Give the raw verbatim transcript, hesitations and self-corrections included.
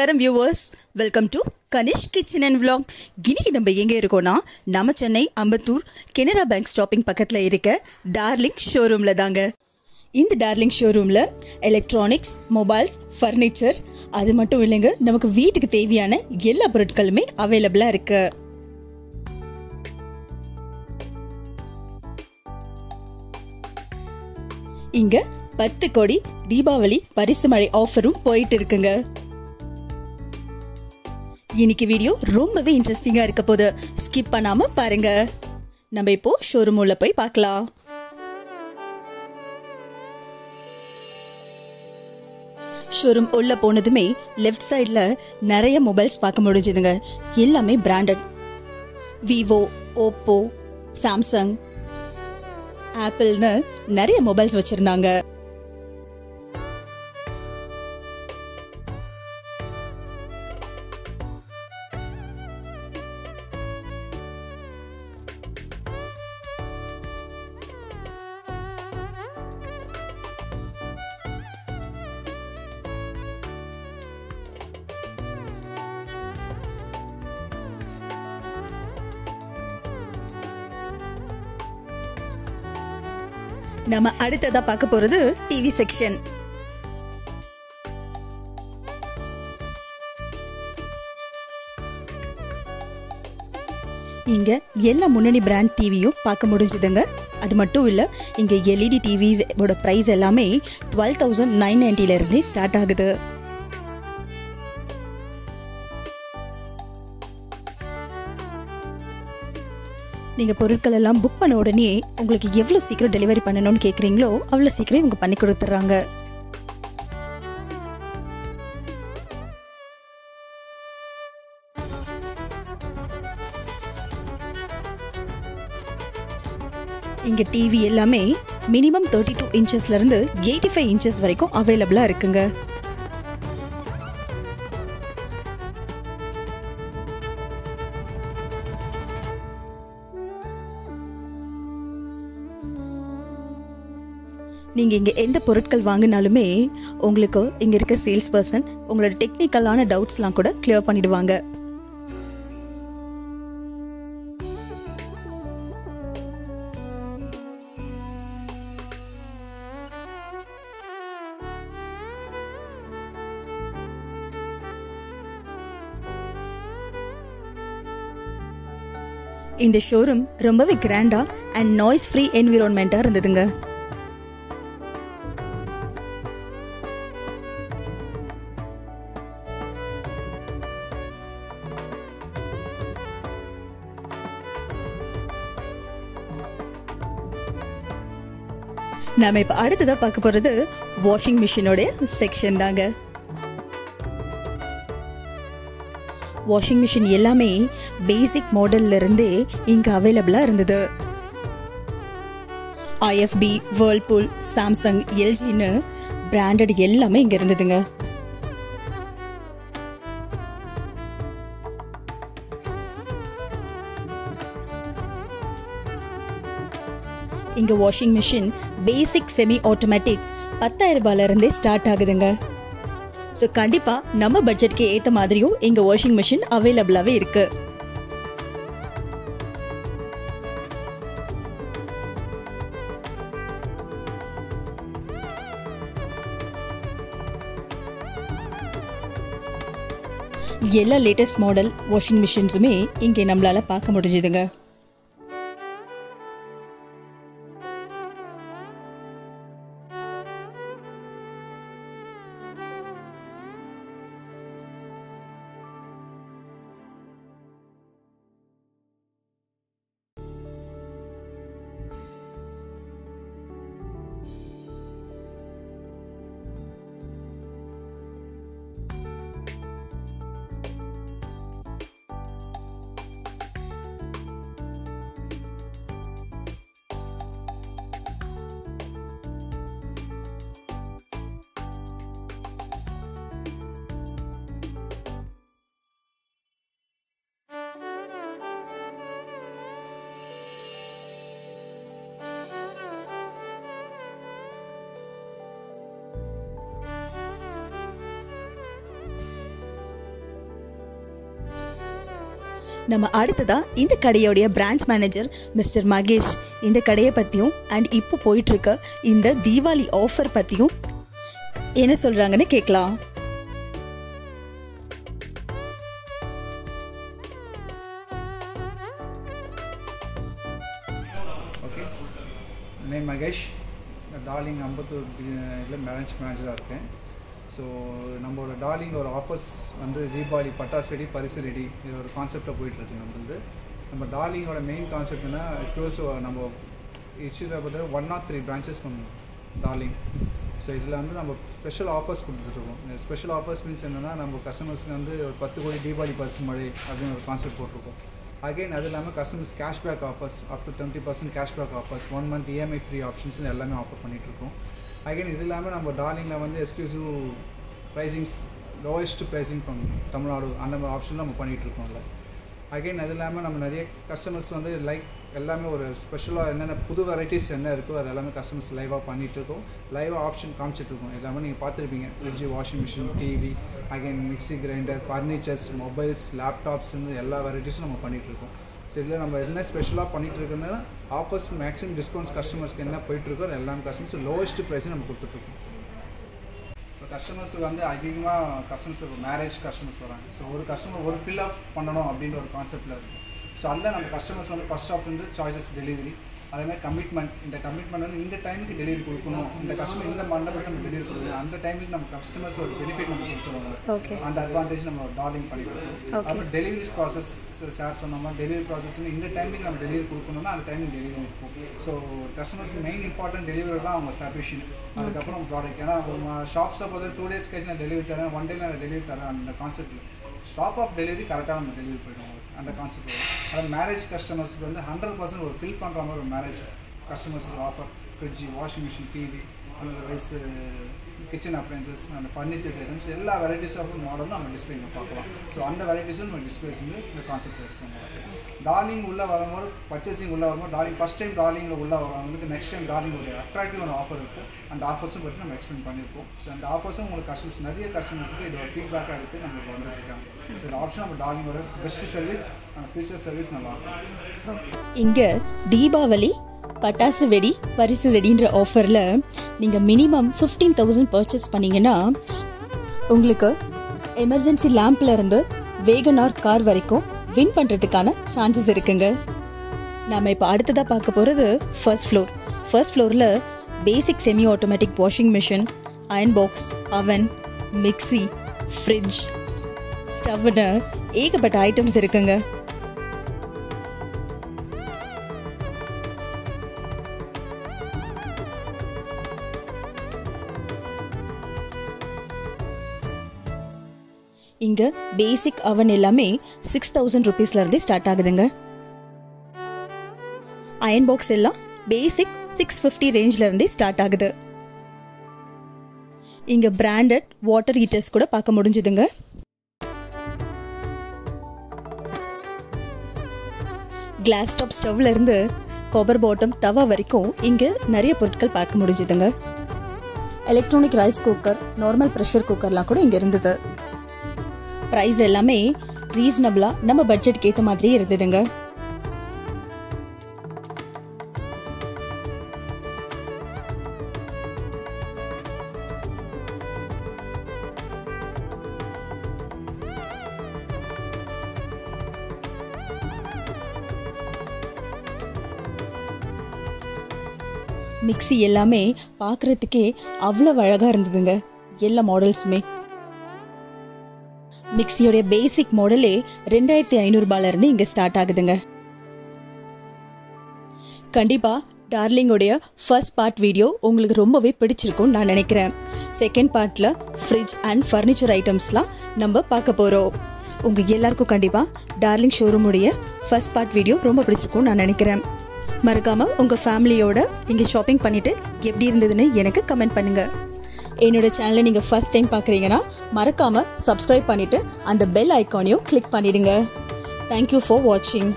नमस्कार viewers welcome to Kanishk kitchen and vlog इनकी नम्बर एंगे नम चेन्नई अम्बत्तूर केनरा बैंक स्टॉपिंग पक्कत्तुला इरुक्क डार्लिंग शोरूमला दांगा इंद डार्लिंग शोरूमला इलेक्ट्रॉनिक्स मोबाइल्स फर्नीचर अदु मट्टुम इल्लैंगा नमक्कु वीट्टुक्कु तेवियाना एल्ला पोरुट्कलुमे अवेलेबल आ इरुक्कु इंगा पत्तु कोडी दीपावली परिसु मळै ऑफरुम पोयिट्टु इरुक्कुंगा इनकी वीडियो रोम्बवे इंटरेस्टिंगा इरुक्क पोदु स्किप पण्णाम पारुंगा नम्म इप्पो शोरूम उल्ल पोई पार्क्कलाम शोरूम उल्ल पोनदुमे लेफ्ट साइडல நிறைய மொபைல்ஸ் பார்க்க முடிஞ்சதுங்க எல்லாமே branded Vivo Oppo Samsung Apple னு நிறைய மொபைல்ஸ் வச்சிருந்தாங்க நம்ம அடுத்ததா பார்க்க போறது டிவி செக்ஷன் இங்க எல்லா முன்னணி பிராண்ட் டிவியும் பார்க்க முடிஞ்சதுங்க அது மட்டும் இல்ல இங்க L E D T Vs ஓட பிரைஸ் எல்லாமே twelve thousand nine ninety ல இருந்து ஸ்டார்ட் ஆகுது நீங்கள் பொருட்கள் எல்லாம் புக் பண்ண உடனே உங்களுக்கு எவ்வளோ சீக்கிரம் டெலிவரி பண்ணணும்னு கேக்குறீங்களோ அவ்வளோ சீக்கிரம் இவங்க பண்ணி கொடுத்துறாங்க இங்க டிவி எல்லாமே மினிமம் thirty-two இன்ச்சஸ்ல இருந்து eighty-five இன்ச்சஸ் வரைக்கும் அவைலபிளா இருக்குங்க நீங்கள் இங்கே எந்த பொருட்கள் வாங்கினாலுமே உங்களுக்கு இங்கே இருக்க சேல்ஸ் பர்சன் உங்களோட டெக்னிக்கலான டவுட்ஸ்லாம் கூட கிளியர் பண்ணிடுவாங்க இந்த ஷோரூம் ரொம்பவே கிராண்டா அண்ட் நாய்ஸ் ஃப்ரீ என்விரான்மெண்ட்டாக இருந்ததுங்க நாம இப்ப அடுத்ததா பார்க்க போறது வாஷிங் மிஷினோட செக்ஷன் தாங்க வாஷிங் மிஷின் எல்லாமே பேசிக் மாடல்ல இருந்தே இங்க அவேலபிளா இருந்தது I F B Whirlpool Samsung L G னு பிராண்டட் எல்லாமே இங்க இருந்ததுங்க இங்க washing machine basic semi automatic ten thousand ரூபாயில இருந்து ஸ்டார்ட் ஆகுதுங்க சோ கண்டிப்பா நம்ம பட்ஜெட்க்கு ஏத்த மாதிரியும் இங்க வாஷிங் மிஷின் அவேலபிளாவே இருக்கு எல்லா லேட்டஸ்ட் மாடல் வாஷிங் மிஷின்ஸுமே இங்க நம்மளால பார்க்க முடிஞ்சதுங்க நம்ம அடுத்ததா இந்த கடையோட பிரான்ச் மேனேஜர் மிஸ்டர் மகேஷ் இந்த கடையை பத்தியும் அண்ட் இப்போ போயிட்டு இருக்க இந்த தீபாவளி ஆஃபர் பத்தியும் என்ன சொல்றாங்கன்னு கேட்கலாம். ओके, मैं Magesh darling Ambattur branch manager so नम्बर डार्लिंग और ऑफर्स वो दीपावली पटास रेडी परिसु रेडी और कॉन्सेप्ट पेट्टे नम्बर नम्बर डार्लिंग मेन कॉन्सेप्टना क्लोज नम्बर इश्यूज़ पता one o three branches darling so इतना नम्बर स्पेशल ऑफर्स को स्पेशल ऑफर्स मीन्स नम्बर कस्टमर्स वो पत्तु कोडी दीपावली परिसु मारी अभी कॉन्सेप्ट अगेन अदुल्लाम customers cash back offers up to twenty percent cash back offers one month EMI free options எல்லாமே ஆஃபர் பண்ணிட்டு இருக்கோம். அகைன் இதெல்லாம் நம்ம டார்லிங்ல வந்து exclusive pricings lowest pricing from Tamil Nadu அந்த ஆப்ஷன்ல நம்ம பண்ணிட்டு இருக்கோம்ல. அகைன் அதெல்லாம் நம்ம நிறைய கஸ்டமர்ஸ் வந்து லைக் எல்லாமே ஒரு ஸ்பெஷலா என்னென்ன புது வெரைட்டிஸ் என்ன இருக்கோ அதெல்லாம் கஸ்டமர்ஸ் லைவா பண்ணிட்டு இருக்கோம். லைவ் ஆப்ஷன் காமிச்சிட்டு இருக்கோம். எல்லாமே நீங்க பாத்துருப்பீங்க. Fridge, washing machine, TV, again mixie, grinder, furnitures, mobiles, laptops எல்லா வெரைட்டிஸும் நம்ம பண்ணிகிட்ருக்கோம். ஸோ இதில் நம்ம என்ன ஸ்பெஷலாக பண்ணிகிட்ருக்கோன்னா ஆஃபர்ஸ் மேக்ஸிமம் டிஸ்கவுண்ட்ஸ் கஸ்டமர்ஸ்க்கு என்ன போயிட்டுருக்கோ எல்லா கஸ்டமர்ஸ் லோவஸ்ட் ப்ரைஸும் நம்ம கொடுத்துட்ருக்கோம். இப்போ கஸ்டமர்ஸ் வந்து அதிகமாக கஸ்டமர்ஸ் மேரேஜ் கஸ்டமர்ஸ் வராங்க. ஸோ ஒரு கஸ்டமர் ஒரு ஃபில் அப் பண்ணணும் அப்படின்ற ஒரு கான்செப்டில் இருக்கும். ஸோ அதில் நம்ம கஸ்டமர்ஸ் வந்து ஃபர்ஸ்ட் ஆஃப் வந்து சாய்ஸஸ் டெலிவரி அதேமாதிரி கமிட்மெண்ட் இந்த கமிட்மெண்ட் வந்து இந்த டைமுக்கு டெலிவரி கொடுக்கணும் இந்த கஸ்டமர் இந்த மண்டபத்தில் நம்ம டெலிவரி கொடுக்கணும் அந்த டைமுக்கு நம்ம கஸ்டமர்ஸ் ஒரு பெனிஃபிட் நம்ம கொடுத்துருவோம் அந்த அட்வான்டேஜ் நம்ம டார்லிங் பண்ணி கொடுக்கணும். அப்புறம் டெலிவரி ப்ராசஸ் சார் சொன்னோம்னா டெலிவரி ப்ராசஸ் வந்து இந்த டைமுக்கு நம்ம டெலிவரி கொடுக்கணும்னா அந்த டைமுக்கு டெலிவரி இருக்கும். ஸோ கஸ்டமர்ஸ்க்கு மெயின் இம்பார்ட்டன்ட் டெலிவரி தான் அவங்க சாட்டிஸ்ஃபேக்ஷன் அதுக்கப்புறம் ப்ராடக்ட் ஏன்னா அவங்க ஷாப்ஸில் போது டூ டேஸ் கழிச்சு நான் டெலிவரி தரேன் ஒன் டேல நான் டெலிவரி தரேன் அந்த கான்செப்டில் ஸ்டாப் ஆஃப் டெலிவரி கரெக்டாக நம்ம டெலிவரி போயிடுவோம் அந்த கான்செப்ட் வரும். அதாவது மேரேஜ் கஸ்டமர்ஸுக்கு வந்து ஹண்ட்ரட் பர்சன்ட் ஒரு ஃபில் பண்ணுற மாதிரி ஒரு மேரேஜ் கஸ்டமர்ஸுக்கு offer fridge washing machine TV அந்த ரைஸ் கிச்சன் அப்ளைன்சஸ் அந்த ஃபர்னிச்சர்ஸ் ஐட்டம்ஸ் எல்லா வெரைட்டிஸ் ஆஃப் மாடலும் நம்ம டிஸ்பிளே பார்க்கலாம். ஸோ அந்த வெரைட்டிஸும் நம்ம டிஸ்பிளேஸ் வந்து இந்த கான்செப்ட் இருக்கும். டார்லிங் உள்ளே வரும்போது பர்ச்சேசிங் உள்ளே வரும்போது டார்லிங் ஃபஸ்ட் டைம் டார்லிங்கில் உள்ளே வரவங்களுக்கு நெக்ஸ்ட் டைம் டார்லிங் ஒரு அட்ராக்டிவான ஆஃபர் இருக்குது அந்த ஆஃபர்ஸும் பற்றி நம்ம எக்ஸ்பிளைன் பண்ணியிருக்கோம். ஸோ அந்த ஆஃபர்ஸும் உங்களுக்கு கஸ்டமர்ஸ் நிறைய கஸ்டமர்ஸுக்கு இதோட ஃபீட்பேக்காக எடுத்து நம்மளுக்கு வந்துருக்காங்க. ஸோ இந்த ஆப்ஷன் நம்ம டார்லிங்கோட பெஸ்ட் சர்வீஸ் அந்த ஃபியூச்சர் சர்வீஸ் நல்லாயிருக்கும். இங்கே தீபாவளி பட்டாசு வெடி பரிசு வெடின்ற ஆஃபரில் நீங்கள் மினிமம் ஃபிஃப்டீன் தௌசண்ட் பர்ச்சேஸ் பண்ணிங்கன்னா உங்களுக்கு எமர்ஜென்சி லேம்ப்லேருந்து வேகனார் கார் வரைக்கும் வின் பண்ணுறதுக்கான சான்சஸ் இருக்குங்க. நாம் இப்போ அடுத்ததாக பார்க்க போகிறது ஃபர்ஸ்ட் ஃப்ளோர். ஃபர்ஸ்ட் ஃப்ளோரில் basic semi automatic washing machine iron box oven mixie fridge ஸ்டவ்னு ஏகப்பட்ட ஐட்டம்ஸ் இருக்குங்க. இங்கே பேசிக் அவன் எல்லாமே சிக்ஸ் தௌசண்ட் ருபீஸ்லேருந்தே ஸ்டார்ட் ஆகுதுங்க. அயன் பாக்ஸ் எல்லாம் பேசிக் சிக்ஸ் ஃபிஃப்டி ரேஞ்சிலருந்தே ஸ்டார்ட் ஆகுது. இங்கே பிராண்டட் வாட்டர் ஹீட்டர்ஸ் கூட பார்க்க முடிஞ்சுதுங்க. கிளாஸ் டாப் ஸ்டவ்லேருந்து காப்பர் பாட்டம் தவா வரைக்கும் இங்கே நிறைய பொருட்கள் பார்க்க முடிஞ்சுதுங்க. Electronic rice cooker normal pressure குக்கர்லாம் கூட இங்கே இருந்தது. ப்ரைஸ் எல்லாமே ரீசனபிளாக நம்ம பட்ஜெட்க்கு ஏற்ற மாதிரி இருந்ததுங்க. மிக்ஸி எல்லாமே பார்க்குறதுக்கே அவ்வளோ அழகாக இருந்ததுங்க. எல்லா மாடல்ஸுமே மிக்ஸியோடைய பேசிக் மாடலே ரெண்டாயிரத்தி ஐநூறுபாலேருந்து இங்கே ஸ்டார்ட் ஆகுதுங்க. கண்டிப்பாக டார்லிங்கோடைய ஃபர்ஸ்ட் பார்ட் வீடியோ உங்களுக்கு ரொம்பவே பிடிச்சிருக்கும்னு நான் நினைக்கிறேன். செகண்ட் பார்ட்டில் ஃப்ரிட்ஜ் அண்ட் ஃபர்னிச்சர் ஐட்டம்ஸ்லாம் நம்ம பார்க்க போகிறோம். உங்கள் எல்லாருக்கும் கண்டிப்பாக டார்லிங் ஷோரூமுடைய ஃபர்ஸ்ட் பார்ட் வீடியோ ரொம்ப பிடிச்சிருக்கும்னு நான் நினைக்கிறேன். மறக்காமல் உங்கள் ஃபேமிலியோடு இங்கே ஷாப்பிங் பண்ணிவிட்டு எப்படி இருந்ததுன்னு எனக்கு கமெண்ட் பண்ணுங்கள். என்னோட சேனலை நீங்கள் ஃபர்ஸ்ட் டைம் பார்க்குறீங்கன்னா மறக்காமல் சப்ஸ்கிரைப் பண்ணிவிட்டு அந்த பெல் ஐக்கானையும் கிளிக் பண்ணிவிடுங்க. தேங்க்யூ ஃபார் வாட்சிங்.